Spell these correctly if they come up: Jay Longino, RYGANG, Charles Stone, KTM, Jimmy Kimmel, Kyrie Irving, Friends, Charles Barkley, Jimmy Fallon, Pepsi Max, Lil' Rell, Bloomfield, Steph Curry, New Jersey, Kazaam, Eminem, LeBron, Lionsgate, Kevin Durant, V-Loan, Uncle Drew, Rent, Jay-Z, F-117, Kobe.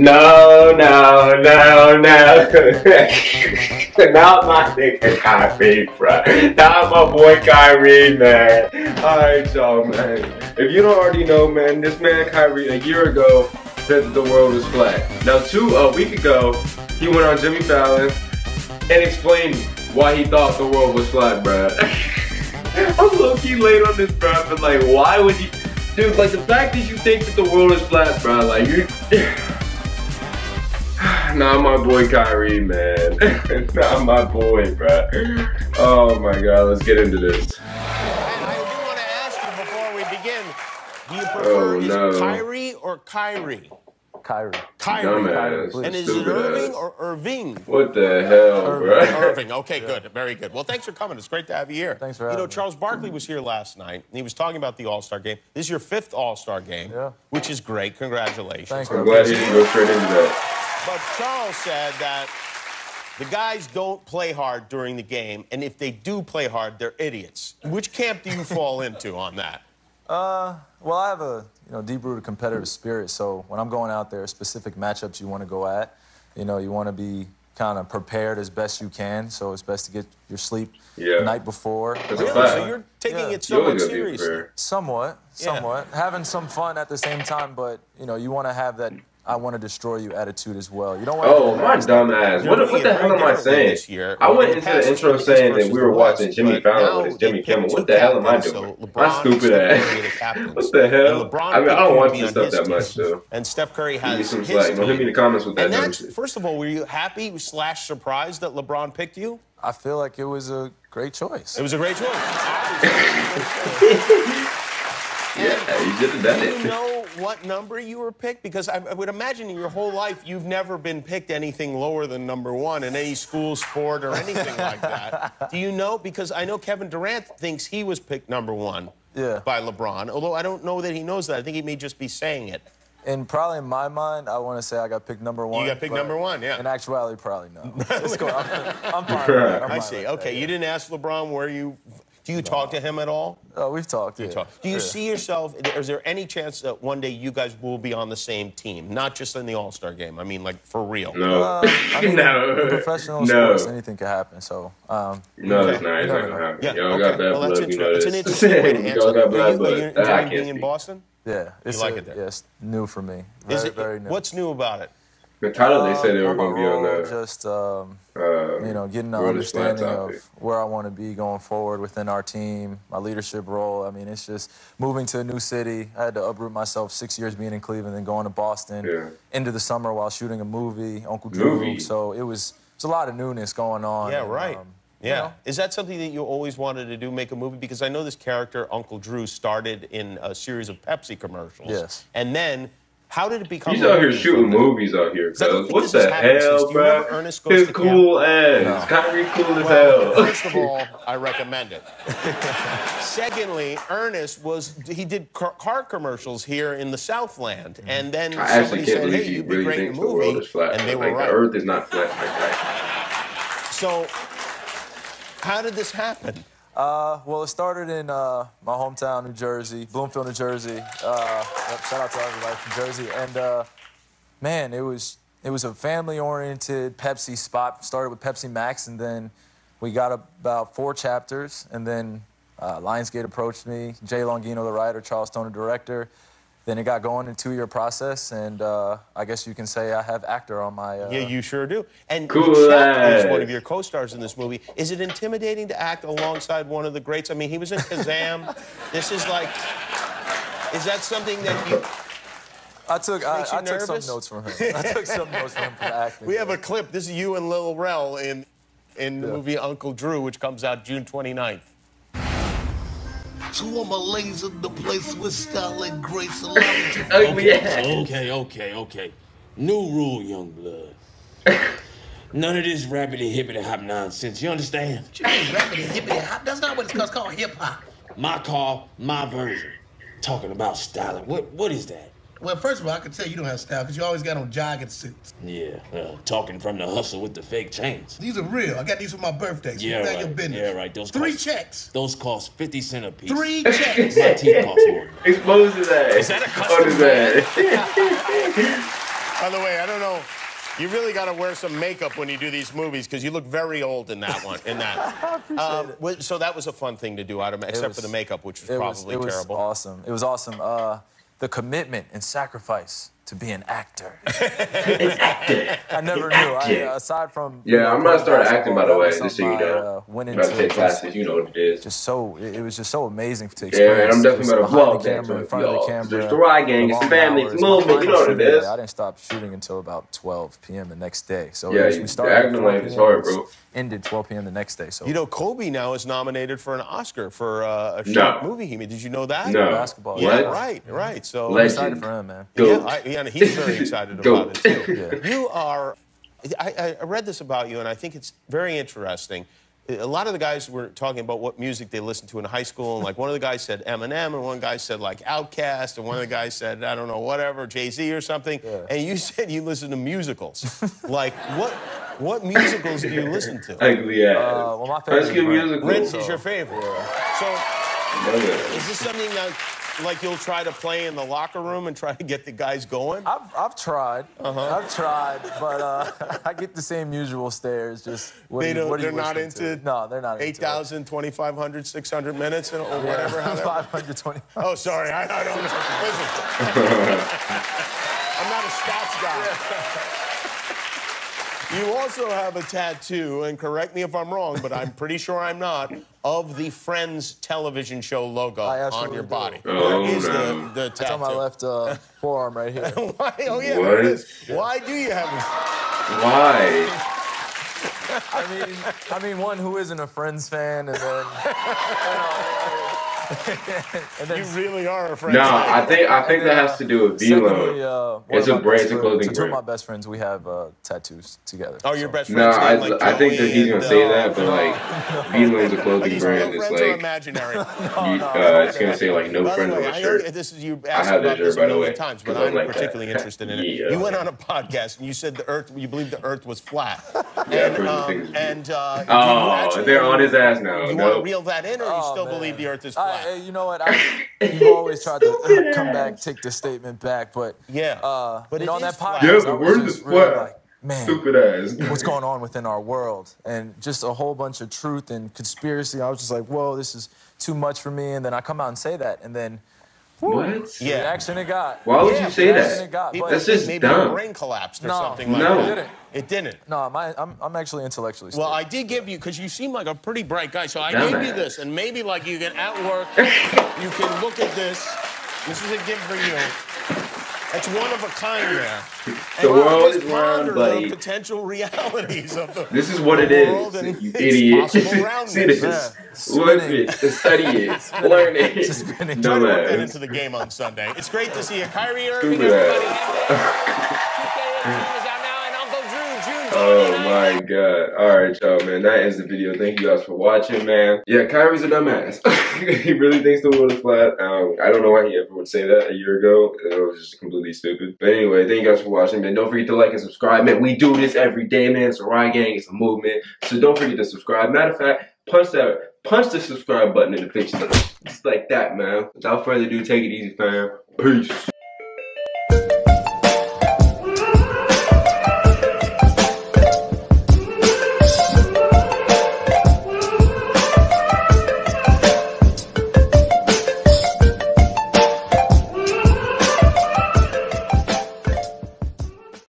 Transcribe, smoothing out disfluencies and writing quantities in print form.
No. Not my nigga Kyrie, bro. Not my boy Kyrie, man. Alright, y'all, man. If you don't already know, man, this man Kyrie a year ago said that the world was flat. Now, a week ago, he went on Jimmy Fallon and explained why he thought the world was flat, bro. I'm low-key late on this, bro, but like, why would you... Dude, like, the fact that you think that the world is flat, bro, like, you... Not my boy Kyrie, man. Not my boy, bro. Oh, my God. Let's get into this. And I do want to ask you before we begin, do you prefer Kyrie or Kyrie? Kyrie. Kyrie. And is it Irving or Irving? What the hell, Irving. Bro? Irving. Okay, good. Very good. Well, thanks for coming. It's great to have you here. Thanks for having me. You know, Charles Barkley was here last night, and he was talking about the All-Star game. This is your 5th All-Star game, which is great. Congratulations. Thank you. I'm glad you didn't go straight into that. But Charles said that the guys don't play hard during the game, and if they do play hard, they're idiots. Which camp do you fall into on that? Well, I have a deep-rooted competitive spirit, so when I'm going out there, specific matchups you want to go at, you want to be kind of prepared as best you can, so it's best to get your sleep the night before. Really? So you're taking it somewhat seriously? Somewhat. Having some fun at the same time, but, you want to have that I want to destroy you attitude as well. You don't want my dumb ass. What the hell am I saying? I went into the intro saying that we were watching Jimmy Fallon with Jimmy Kimmel. What the hell am I doing? My stupid ass. What the hell? I mean, I don't watch this stuff that much, though. And Steph Curry has his team. Don't hit me in the comments with that dumb shit. First of all, were you happy / surprised that LeBron picked you? I feel like it was a great choice. It was a great choice. Yeah, you did it. What number you were picked? Because I would imagine in your whole life you've never been picked anything lower than #1 in any school, sport, or anything like that. Do you know? Because I know Kevin Durant thinks he was picked #1 by LeBron, although I don't know that he knows that. I think he may just be saying it. And probably in my mind, I want to say I got picked #1. You got picked #1, yeah. In actuality, probably no. Let's go. I'm fine. Right. I see. Like okay, you didn't ask LeBron where you... Do you talk to him at all? Oh, we've talked. Do you see yourself, is there any chance that one day you guys will be on the same team? Not just in the All-Star game, I mean, like, for real. No. I mean, in professional sports, anything could happen, so. No, it's not. It's not going to happen. Yeah. Y'all got that blood, you know. It's an interesting way to answer. Y'all got that blood. Are you enjoying being in Boston? Yeah. You like it there? Yes, new for me. Very new. What's new about it? The title they said they were going to be on that. Just, getting an understanding of where I want to be going forward within our team, my leadership role. I mean, it's just moving to a new city. I had to uproot myself 6 years being in Cleveland, then going to Boston, into the summer while shooting a movie, Uncle Drew. So it's a lot of newness going on. Yeah, right. Is that something that you always wanted to do, make a movie? Because I know this character, Uncle Drew, started in a series of Pepsi commercials. Yes. And then... How did it become? He's out here shooting movies out here, cuz. What the hell, bro? His cool ass. Kyrie cool as hell. First of all, I recommend it. Secondly, Ernest did car commercials here in the Southland, and then somebody said, "Hey, you'd be great in a movie," and they were right. The Earth is not flat like that. So, how did this happen? Well, it started in my hometown, New Jersey, Bloomfield, New Jersey. Shout out to everybody from Jersey. And, man, it was a family-oriented Pepsi spot. Started with Pepsi Max, and then we got about 4 chapters. And then Lionsgate approached me, Jay Longino, the writer, Charles Stone, the director. Then it got going in a 2-year process, and I guess you can say I have actor on my... Yeah, you sure do. And Chuck is one of your co-stars in this movie. Is it intimidating to act alongside one of the greats? I mean, he was in Kazaam. This is like... Is that something that you... I took some notes from him. I took some notes from him for acting. We have a clip. This is you and Lil' Rell in the movie Uncle Drew, which comes out June 29th. Two of my legs in the place with style and grace. Okay. New rule, young blood. None of this rabbity-hippity-hop nonsense, you understand? Rabbity-hippity-hop? That's not what it's called hip-hop. My call, my version. Talking about styling. What is that? Well, first of all, I can tell you don't have style because you always got on jogging suits. Yeah, talking from the hustle with the fake chains. These are real. I got these for my birthday. So yeah, right. Your business. Yeah, right. Those checks. Those cost 50 cents a piece. 3 checks. My teeth cost more. Exposed his ass. Is that a custom? Is that? By the way, I don't know. You really got to wear some makeup when you do these movies because you look very old in that one. In that. I appreciate it. So that was a fun thing to do, except for the makeup, which was probably terrible. It was awesome. It was awesome. The commitment and sacrifice to be an actor. I never knew. Aside from I'm gonna start acting, by the way. Just so you know, about to take classes. You know what it is. It was just so amazing to experience. Yeah, I'm definitely about to vlog that in front of the camera. There's the Rye Gang. It's the family. It's movement. You know what it is. I didn't stop shooting until about 12 p.m. the next day. So yeah, we started acting like it's hard, bro. Ended 12 p.m. the next day. So you know, Kobe now is nominated for an Oscar for a short movie he made. Did you know that? No. Basketball. Yeah, right. So I'm excited for him, man. Yeah, he's very excited about it, too. Yeah. You are, I read this about you, and I think it's very interesting. A lot of the guys were talking about what music they listened to in high school, and, like, one of the guys said Eminem, and one guy said, like, Outkast, and one of the guys said, I don't know, whatever, Jay-Z or something, and you said you listened to musicals. Like, what musicals do you listen to? Well, my favorite, Rent is your favorite. Yeah. So, is this something that... Like you'll try to play in the locker room and try to get the guys going? I've tried. I've tried, but I get the same usual stares. Just they're not into. No, they're not into 8,000, 2,500, 600 minutes, or whatever. 520. Oh, sorry, I don't know. Listen, I'm not a stats guy. You also have a tattoo, and correct me if I'm wrong, but I'm pretty sure I'm not, of the Friends television show logo on your body. Oh, where is the tattoo? It's on my left forearm right here. Why? Oh, yeah, there it is. Why do you have it? Why? I mean, one who isn't a Friends fan, and then... You really are a Friends fan. No, I think that has to do with V-Loan. It's a brand and clothing brand. Two of my best friends, we have tattoos together. Oh, your best friends? No, I think that he's going to say that, but, like, V-Loan's a clothing brand. It's, like... imaginary. It's going to say, like, no friends on the shirt. This is you asked about this a million times, but I'm particularly interested in it. You went on a podcast, and you said the Earth... You believed the Earth was flat. They're on his ass now. You want to reel that in, or you still believe the Earth is flat? You know what? You've always tried to come back, take the statement back, but yeah. But on that podcast, I was just really like, man, stupid ass. What's going on within our world? And just a whole bunch of truth and conspiracy. I was just like, whoa, this is too much for me. And then I come out and say that, and then. What? Yeah. The action it got. Why would you say that? That's just maybe dumb. Maybe brain collapsed or something like that. No, it didn't. No, I'm actually intellectually stupid. Well, I did give you, because you seem like a pretty bright guy, so I gave you this, and maybe like you can at work, you can look at this. This is a gift for you. That's one of a kind there. The world is round, buddy. The potential realities of the This is what it is, you idiot. See this. Look at it. Study it. Learn it. Just spinning. Try to work that into the game on Sunday. It's great to see you. Kyrie Irving, everybody. Is out now, and Uncle Drew. Oh, my God. All right, y'all, man. That ends the video. Thank you guys for watching, man. Yeah, Kyrie's a dumbass. He really thinks the world is flat. I don't know why he ever would say that a year ago. It was just completely stupid. But anyway, thank you guys for watching, man. Don't forget to like and subscribe, man. We do this every day, man. It's a Riot Gang. It's a movement. So don't forget to subscribe. Matter of fact, punch the subscribe button in the picture. Just like that, man. Without further ado, take it easy, fam. Peace.